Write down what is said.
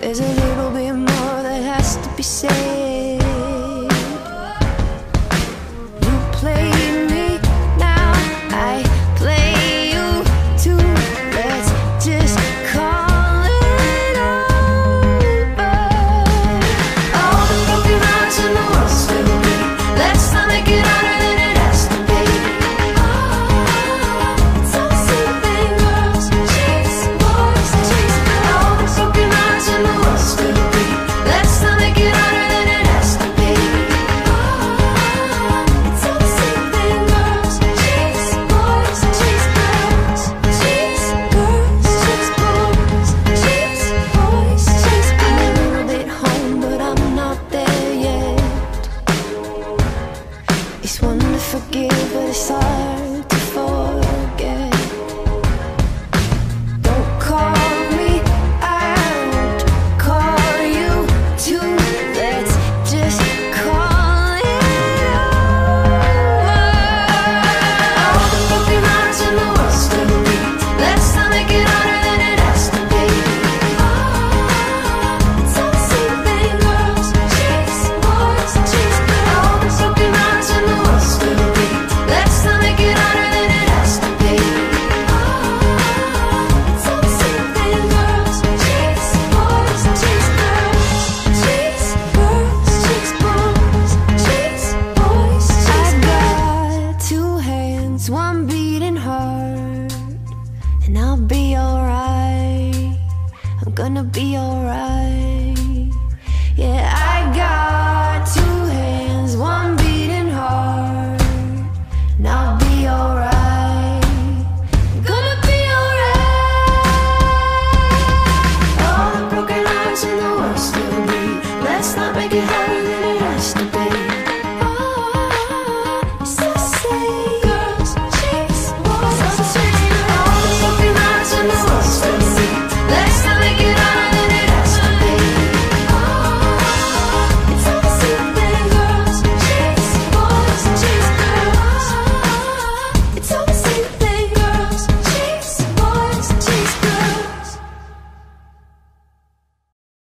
There's a little bit more that has to be said. You play me now, I play you too. Let's just call it over. All the broken hearts in the world still beat. Let's not make it harder than it has to be. Oh, it's all the same thing, girls chase boys, chase girls. All the broken hearts in the world still beat. Let's not make it harder than it has to be. Oh, it's all the same thing, girls chase boys, chase girls. Chase girls, chase boys, chase boys, chase girls. I'm a little bit home, but I'm not there yet. It's one to forgive, but it's hard to forget. Don't call me out, call you too. Let's just call it over. All the broken hearts in the world still beat. Let's not make it harder than it has to be. Oh, it's all the same thing, girls chase boys, chase girls. All the broken hearts in the world still beat. Let's not make it harder than it has to be. Oh, it's all the same thing, girls chase boys, chase girls. Chase girls, chase boys, chase boys, chase girls. I got two hands, one beating hard, and I'll be alright. I'm gonna be alright.